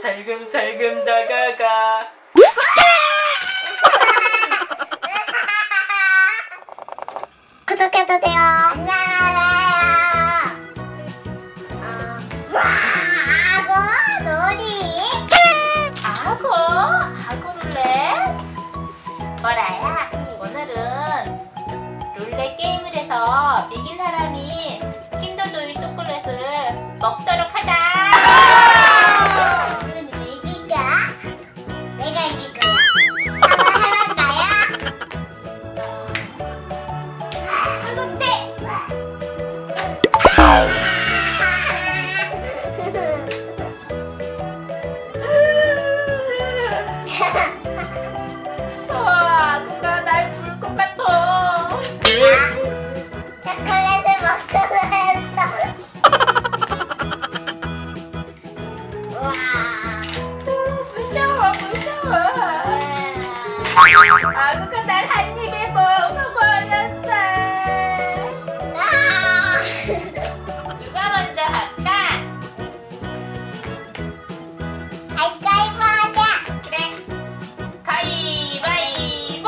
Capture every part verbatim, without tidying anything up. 살금살금 다가가. 구독해도 돼요. 안녕하세요. 어. 와, 악어 놀이. 악어? 악어 룰렛? 뭐라야? 오늘은 룰렛 게임을 해서 이긴 사람이 킨더조이 초콜릿을 먹도록 하자. 그럼 누가 이길까? 내가 이길 거야. 한번 해볼까요? 한 군데. 와, 누가 날 부를 것 같아. 초콜릿을 먹도록 했어. 와, 무서워, 무서워. 아무가 날 한 입에 먹어버렸어. 누가 먼저 할까? 가위바위보 하자. 그래, 가위바위보.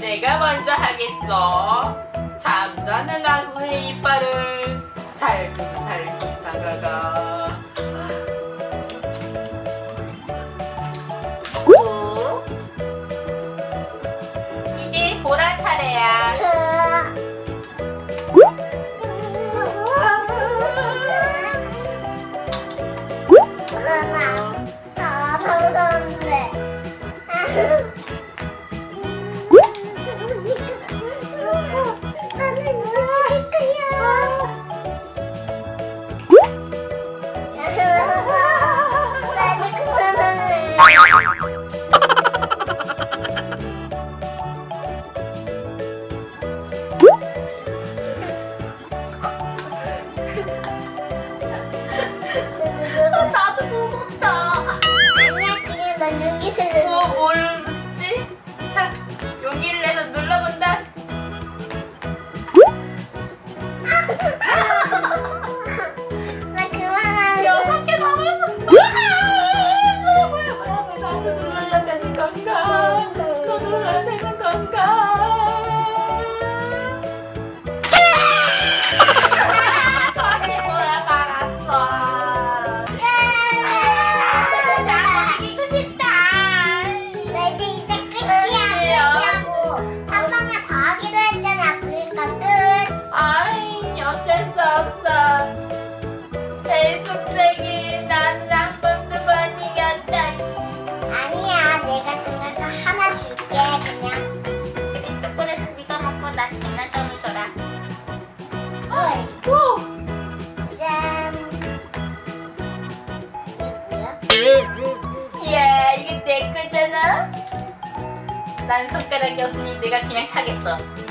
내가 먼저 하겠어. 잠자는 악어의 이빨을 살금살금 다가가. 오. 이제 보라 차례야. 엄마, 아, 무서운데. 나는 미칠 거야. 나 이제 그만할래. 어, 나도 무섭다. 아니야, 그냥 넌 용기를 어, 내. 뭘 눕지? 자, 용기를 내서 눌러본다. 나 그만할래. 여섯 개 남았어. 뭐야, 왜 나도 눌러야 되는 건가? 또 눌러야 되는 건가? 아니, 뭐야, 말았어. 나 이기고 싶다. 나 이제 이제 끝이야. 끝이라고. 한 방에 다 하기로 했잖아. 그러니까 끝. 아이, 어쩔 수 없어. 내 속색이 나를 한 번도 못 이겼다니. 아니야, 내가 장난감 하나 줄게. 그냥 그래, 초콜릿은 네가 먹고 난 장난감을 줘라. 헐. 오! 짠. 이게 뭐야? 이야, 이게 내 거잖아? 난 손가락이 없으니 내가 그냥 타겠어.